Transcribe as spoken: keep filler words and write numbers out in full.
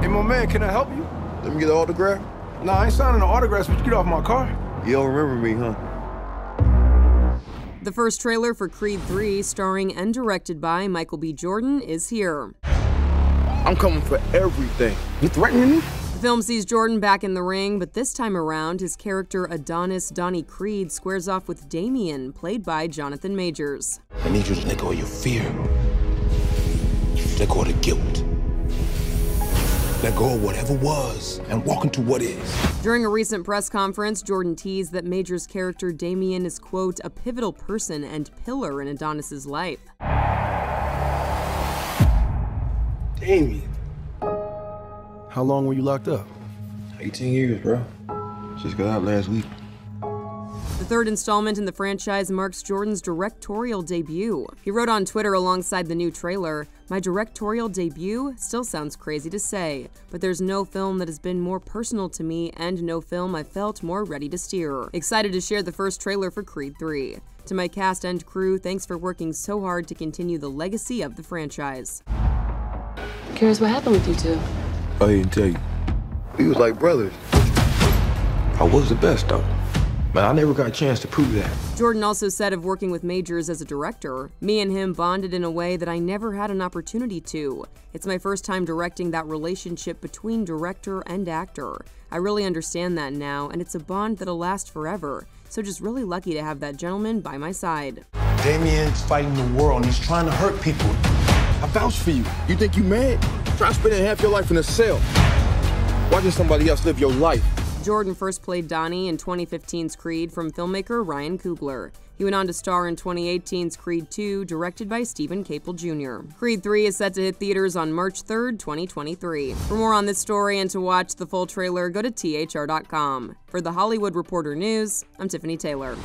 Hey, my man, can I help you? Let me get an autograph. Nah, I ain't signing no autographs, but you get off my car. You don't remember me, huh? The first trailer for Creed three, starring and directed by Michael B. Jordan, is here. I'm coming for everything. You threatening me? The film sees Jordan back in the ring, but this time around, his character Adonis Donnie Creed squares off with Damian, played by Jonathan Majors. I need you to let go of your fear. Let go of the guilt. Let go of whatever was and walk into what is. During a recent press conference, Jordan teased that Major's character Damian is, quote, a pivotal person and pillar in Adonis's life. Damian. How long were you locked up? eighteen years, bro. Just got out last week. The third installment in the franchise marks Jordan's directorial debut. He wrote on Twitter alongside the new trailer, "My directorial debut still sounds crazy to say, but there's no film that has been more personal to me and no film I felt more ready to steer." Excited to share the first trailer for Creed three. To my cast and crew, thanks for working so hard to continue the legacy of the franchise. I'm curious what happened with you two. I didn't tell you. We was like brothers. I was the best though. But I never got a chance to prove that. Jordan also said of working with Majors as a director, "Me and him bonded in a way that I never had an opportunity to. It's my first time directing that relationship between director and actor. I really understand that now, and it's a bond that'll last forever. So just really lucky to have that gentleman by my side." Damian's fighting the world, and he's trying to hurt people. I vouch for you. You think you mad? Try spending half your life in a cell. Why did somebody else live your life? Jordan first played Donnie in twenty fifteen's Creed from filmmaker Ryan Coogler. He went on to star in twenty eighteen's Creed two, directed by Stephen Caple Junior Creed three is set to hit theaters on March third, twenty twenty-three. For more on this story and to watch the full trailer, go to T H R dot com. For The Hollywood Reporter News, I'm Tiffany Taylor.